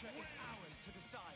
future is ours to decide.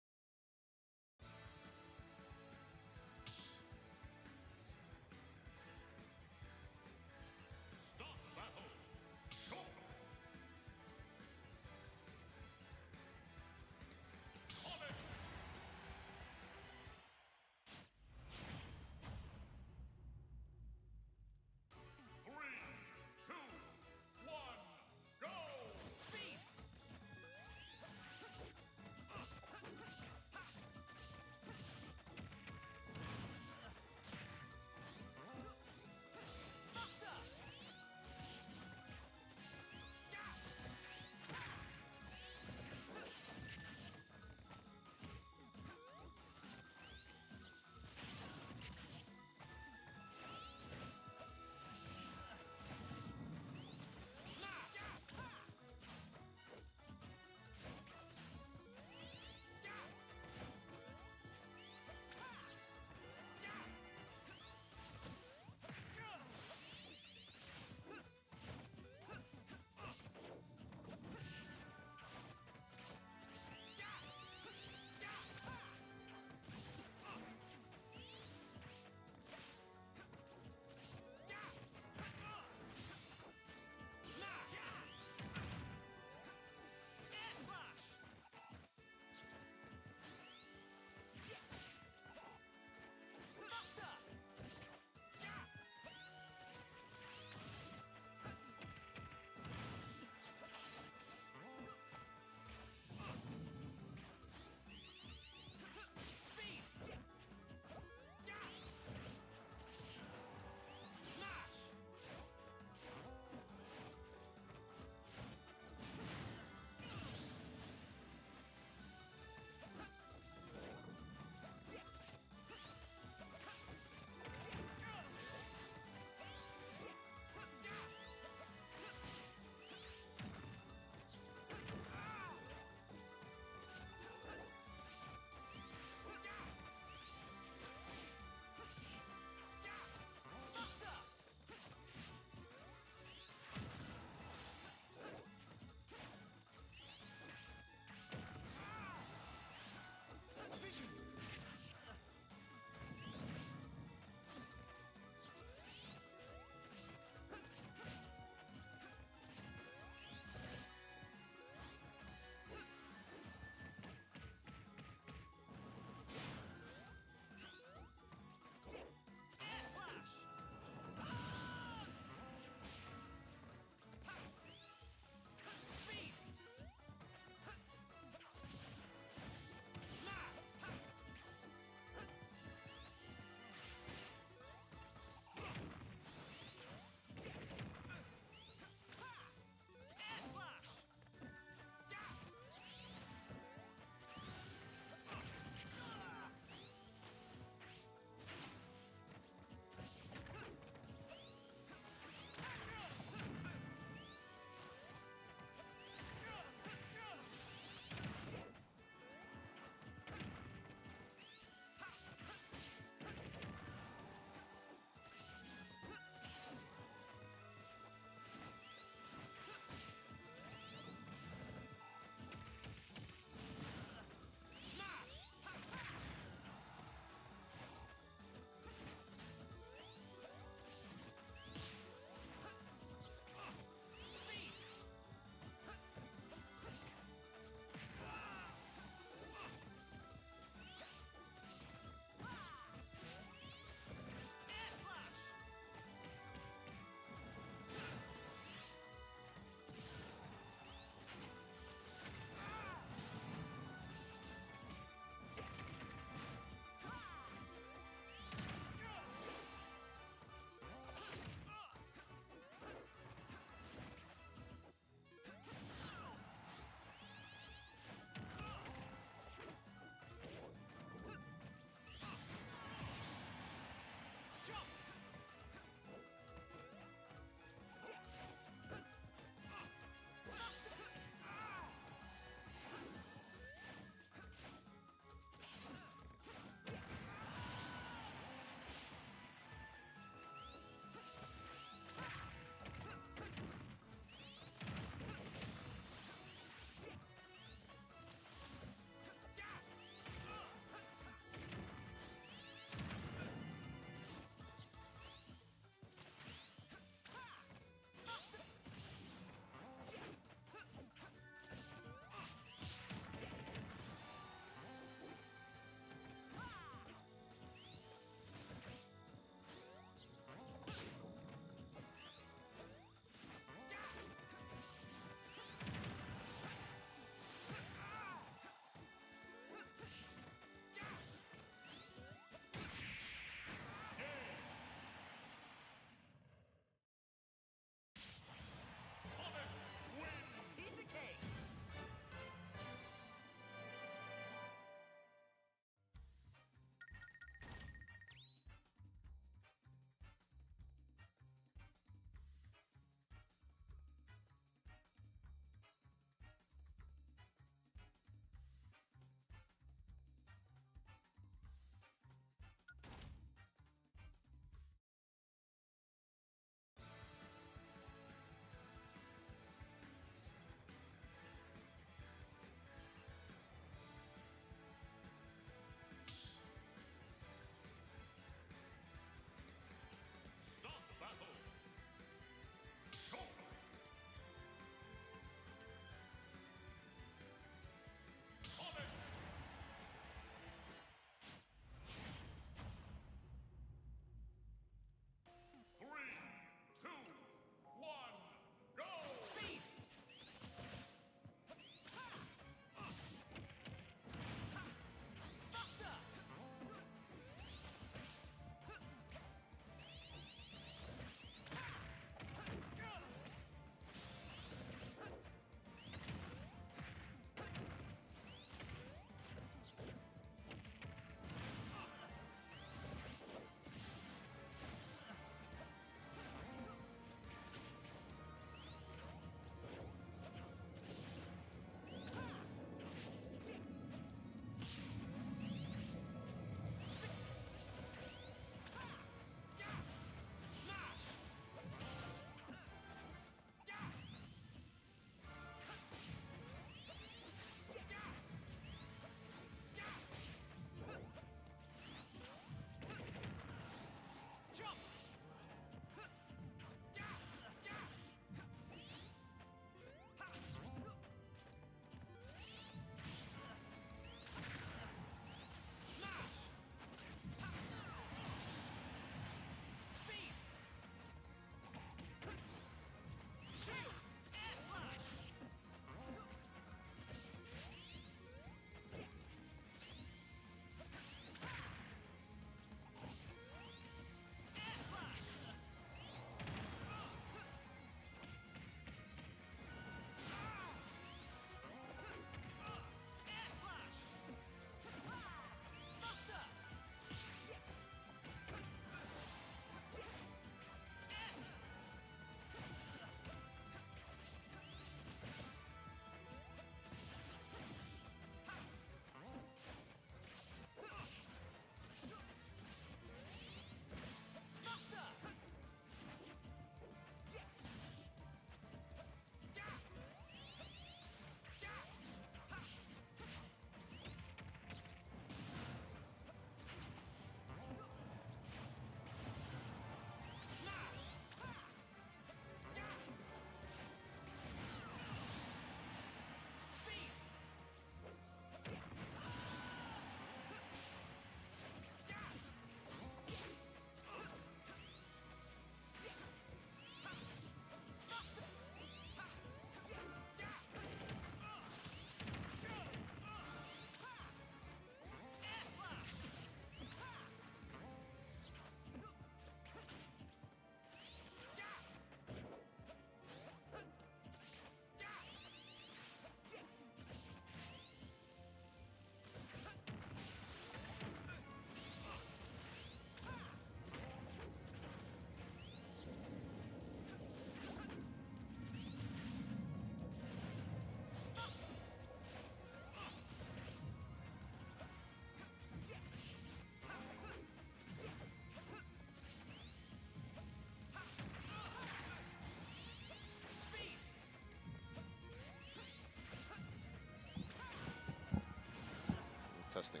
Testing.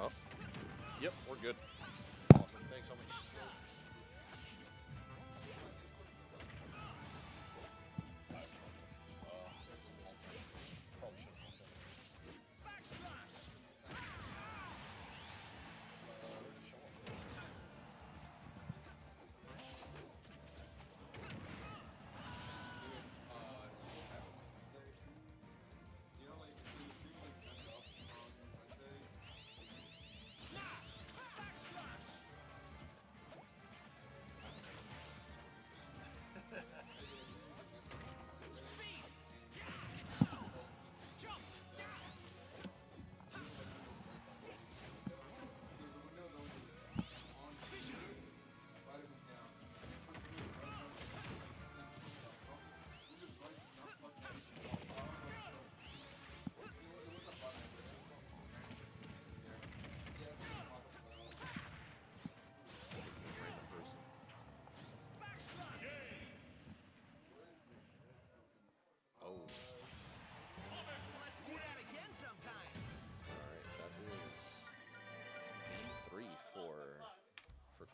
Oh. Yep, we're good. Awesome. Thanks so much.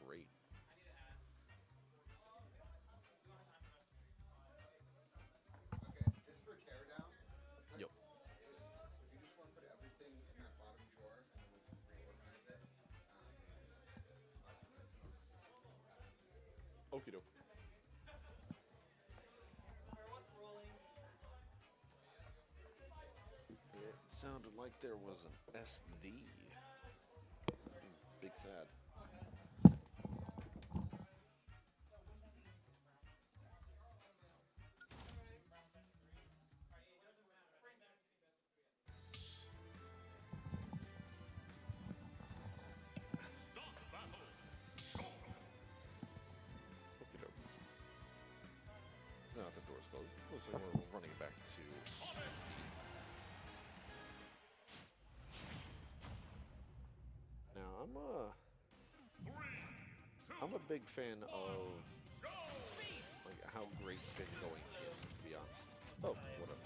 Great. Okay, this for teardown. Yep. If you just want to put everything in that bottom drawer and then we can reorganize it. Okie doke. It sounded like there was an SD. Big sad. Looks like we're running back to... Now, I'm a big fan of like how great spin going is, to be honest. Oh, whatever.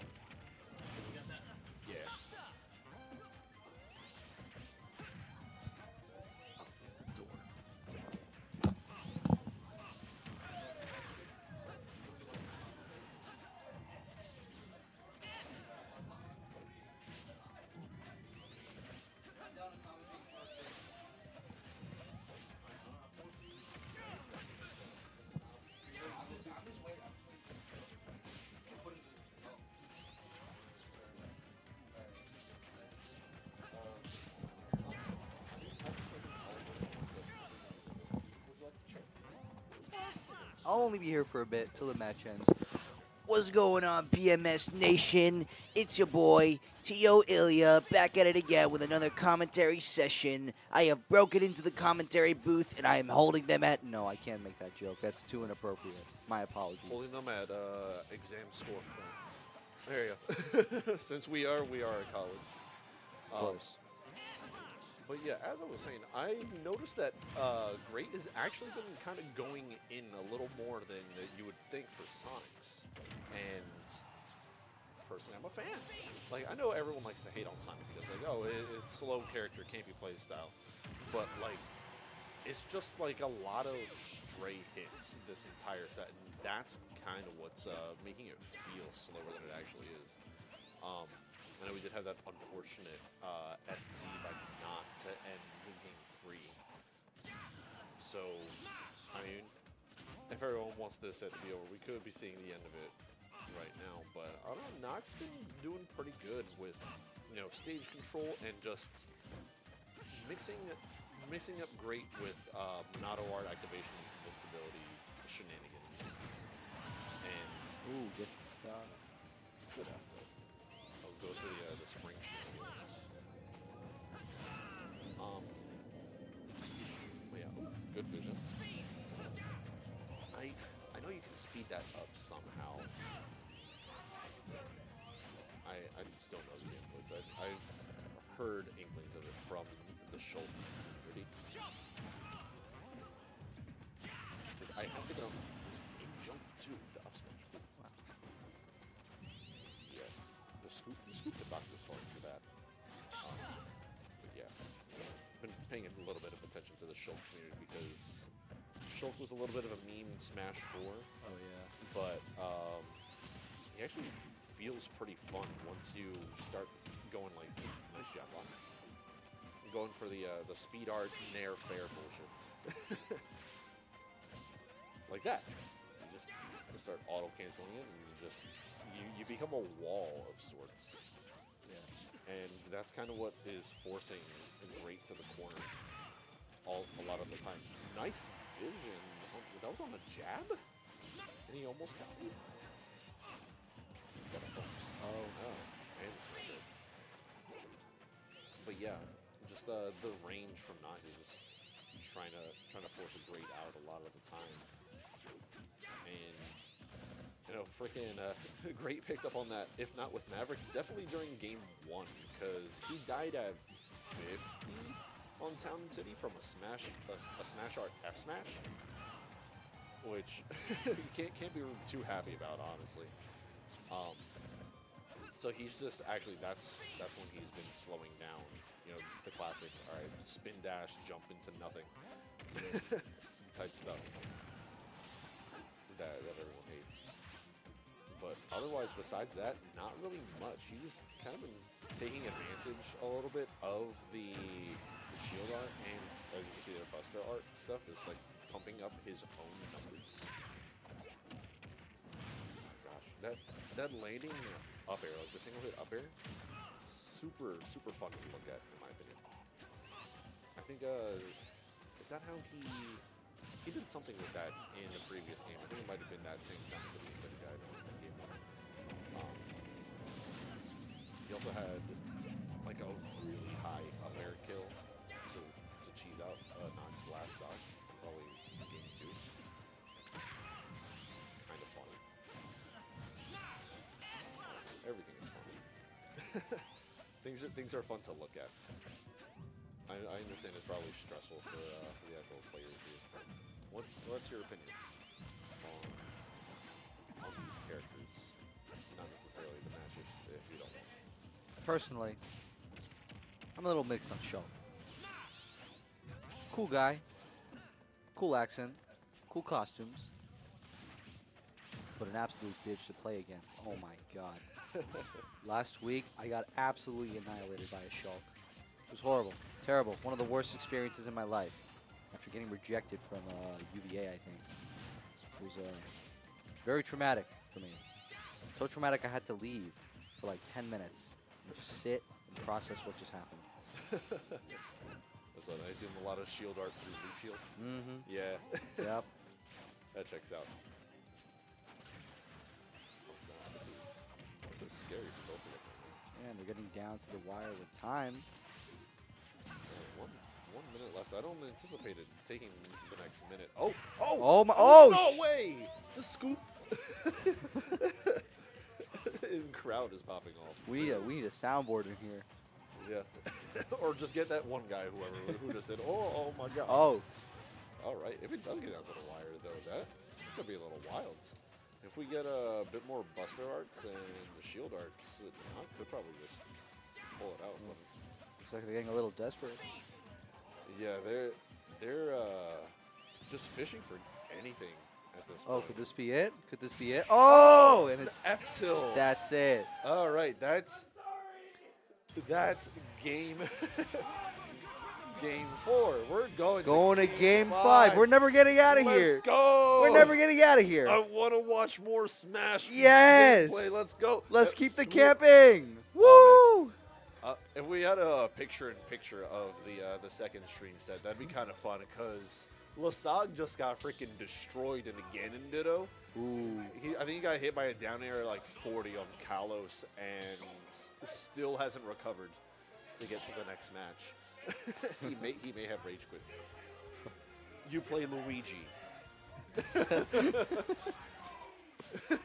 Yeah. I'll only be here for a bit till the match ends. What's going on, BMS Nation? It's your boy, T.O. Ilya, back at it again with another commentary session. I have broken into the commentary booth, and I am holding them at... No, I can't make that joke. That's too inappropriate. My apologies. Holding them at exam score. There you go. Since we are at college. Close. But yeah, as I was saying, I noticed that Great has actually been kind of going in a little more than you would think for Sonics. And personally, I'm a fan. Like, I know everyone likes to hate on Sonic because, like, oh, it's slow character, can't be play style. But, like, it's just, like, a lot of stray hits this entire set. And that's kind of what's making it feel slower than it actually is. I know we did have that unfortunate SD by Nach to end in game 3. So, I mean, if everyone wants this set to be over, we could be seeing the end of it right now. But I don't know, Nach's been doing pretty good with, you know, stage control and just mixing up great with Monado Art activation and invincibility shenanigans. And ooh, gets the star. Good after. Goes for the spring shields. Yeah, good vision. I know you can speed that up somehow. I just don't know the inputs. I've heard inklings of it from the Schultz community. Because I have to go and jump to the up smash. Wow. scoop the box is fun for that. But yeah, been paying a little bit of attention to the Shulk community because Shulk was a little bit of a meme in Smash 4. Oh yeah. But he actually feels pretty fun once you start going like, nice job on it. I'm going for the speed art Nair fair bullshit. Like that. You just start auto canceling it, and you just you become a wall of sorts. Yeah. And that's kind of what is forcing Great to the corner a lot of the time. Nice vision. That was on the jab, and he almost died. He's got a bump. Oh no, and it's not good. But yeah, just the range from Nach is just trying to force a Great out a lot of the time. And, you know, freaking Great picked up on that, if not with Maverick, definitely during game 1, because he died at 50 on Town and City from a Smash Art F Smash, which you can't be too happy about, honestly. So he's just actually that's when he's been slowing down. You know, the classic, all right, spin dash, jump into nothing type stuff that everyone hates. But otherwise, besides that, not really much. He's kind of been taking advantage a little bit of the shield art, and as you can see, the Buster art stuff is like pumping up his own numbers. That landing up air, like the single hit up air, super fun to look at, in my opinion. I think, is that how he did something with that in the previous game? I think it might have been that same time as the guy that game one. He also had, like, a really high up air kill to cheese out Nach's last stock, probably game 2. It's kind of funny. Everything is fun. Things are fun to look at. I understand it's probably stressful for the actual players here. What's your opinion on these characters? Not necessarily the match if you don't want them. Personally, I'm a little mixed on Shulk. Cool guy, cool accent, cool costumes. But an absolute bitch to play against. Oh my god. Last week, I got absolutely annihilated by a Shulk. It was horrible. Terrible. One of the worst experiences in my life. After getting rejected from UVA, I think. It was very traumatic for me. So traumatic I had to leave for like 10 minutes. And just sit and process what just happened. That's not nice. Doing a lot of shield art through leaf shield. Mm-hmm. Yeah. Yep. That checks out. This is scary for both of them. And they're getting down to the wire with time. One minute left. I don't anticipate it taking the next minute. Oh! Oh! Oh! My, oh! No way! The scoop! And crowd is popping off. We need a soundboard in here. Yeah. Or just get that one guy, who just said, oh, oh my god. Oh. Alright, if it does get down to the wire, though, that's going to be a little wild. If we get a bit more Buster Arts and Shield Arts, I could probably just pull it out. Looks like they're getting a little desperate. Yeah, they're just fishing for anything at this point. Oh, could this be it? Could this be it? Oh, and it's F tilt. That's it. All right, that's game Game 4. We're going to game five. We're never getting out of here. Let's go. We're never getting out of here. I want to watch more Smash. Yes. Gameplay. Let's go. Let's keep the camping. Woo! Oh, if we had a picture-in-picture of the second stream set, that'd be kind of fun because Lasag just got freaking destroyed in the Ganon Ditto. Ooh. I think he got hit by a down air like 40 on Kalos and still hasn't recovered to get to the next match. he may have rage quit. You play Luigi.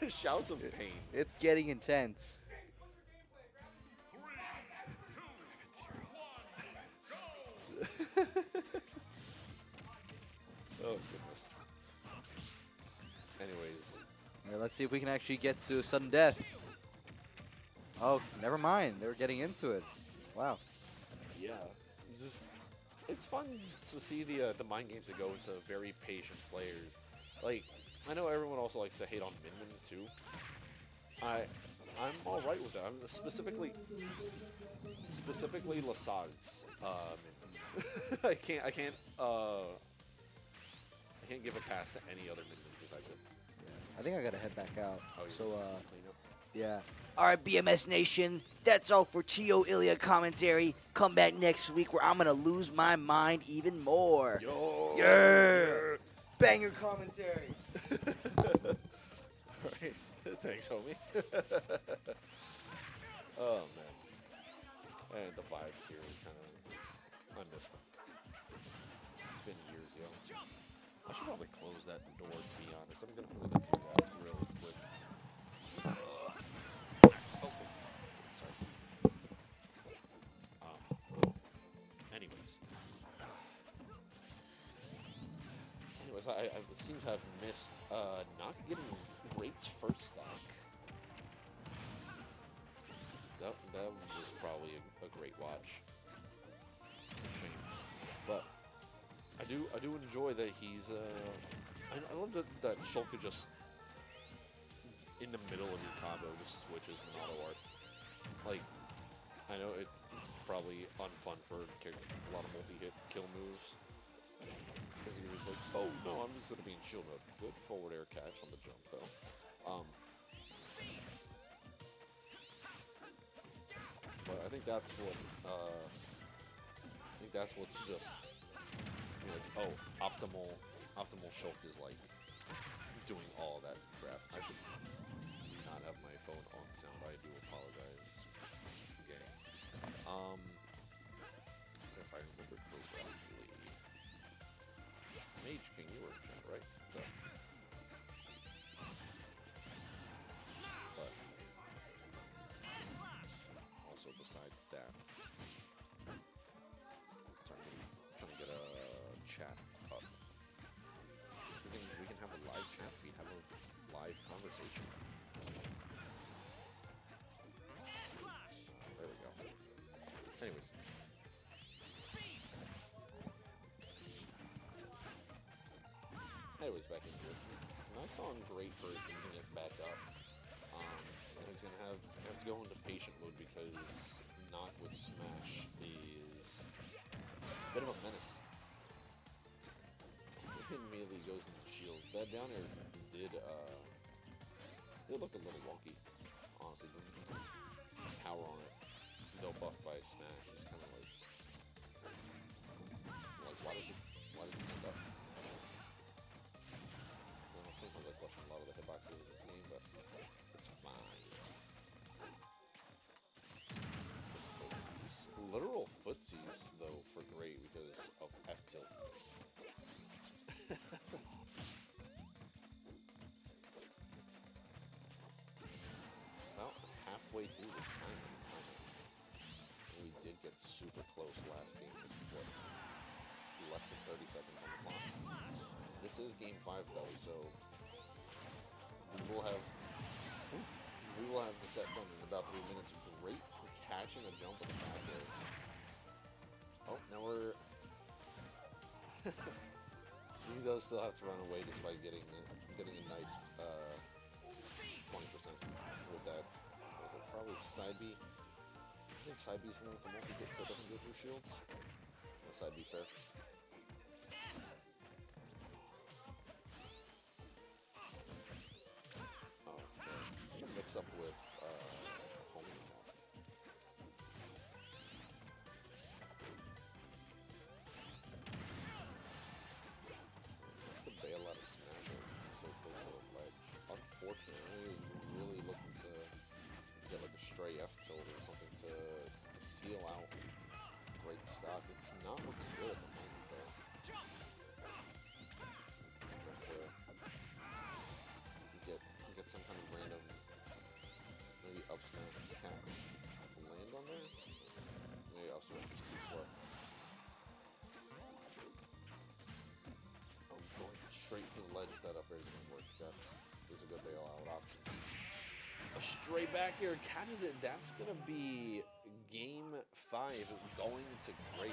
Shouts of pain. It's getting intense. Oh goodness. Anyways, yeah, let's see if we can actually get to sudden death. Oh, never mind. They were getting into it. Wow. Yeah. It's fun to see the mind games that go into very patient players. Like, I know everyone also likes to hate on Min Min too. I'm all right with that. I'm specifically Lasag's Min Min. I can't give a pass to any other Min Min besides him. Yeah. I think I gotta head back out. Oh, yeah. So yeah. Alright, BMS Nation, that's all for T.O. Ilya commentary. Come back next week where I'm gonna lose my mind even more. Yo. Yeah! Banger commentary. Alright. Thanks, homie. Oh, man. And the vibes here, I miss them. It's been years, yo. I should probably close that door, to be honest. I'm going to really do that real quick. Oh, sorry. Anyways, I seem to have missed not getting Great's first stock. That was probably a great watch. Shame, but I do enjoy that he's. I love that Shulka just. In the middle of your combo, just switches Monado Art. Like, I know it's probably unfun for a lot of multi-hit kill moves. Because you're just like, oh no, I'm just going to be in shield mode. Good forward air catch on the jump, though. But I think that's what, I think that's what's just, you know, like, oh, optimal Shulk is like doing all that crap. I should not have my phone on sound. I do apologize. Okay. If I remember correctly, Mage King, you were in chat, right? So. But also besides that, trying to get a chat up. We can have a live chat feed, have a live conversation. There we go. Anyways. Anyways, back into it. Nice on Great for picking it back up. He's going to have to go into patient mode because Nach with Smash is a bit of a menace. He immediately goes into shield. That down air did look a little wonky, honestly. Didn't power on it. No buff by Smash. It's kind of like why does it send up? Well, sometimes I question a lot of the hitboxes in this game, but it's fine. Footsies. Literal footsies though for Great because of F tilt. About halfway through the time, we did get super close last game, which was what, less than 30 seconds on the clock. This is game 5 though, so we will have the set done in about 3 minutes. Great for catching a jump on the back end. Oh, now we're. He does still have to run away despite getting a nice 20% with that. So probably side B. I think side B is the one with the multi-hit, so it doesn't go through shields. No, side B fair. Oh, okay. Gonna mix up with homing attack. Unfortunately, really looking to get like a stray F tilt or something to seal out Great stock. It's not looking good at the moment, though. Get some kind of random, maybe up smash catch. Land on there? Maybe up smash is too slow. Straight for the ledge, that up air is going to work. That's a good bail out option. A straight back air catches it. That's going to be game 5 going to great.